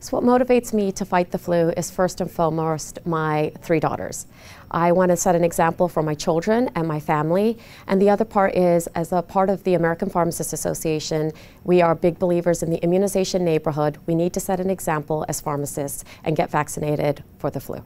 So what motivates me to fight the flu is first and foremost my three daughters. I want to set an example for my children and my family. And the other part is, as a part of the American Pharmacists Association, we are big believers in the immunization neighborhood. We need to set an example as pharmacists and get vaccinated for the flu.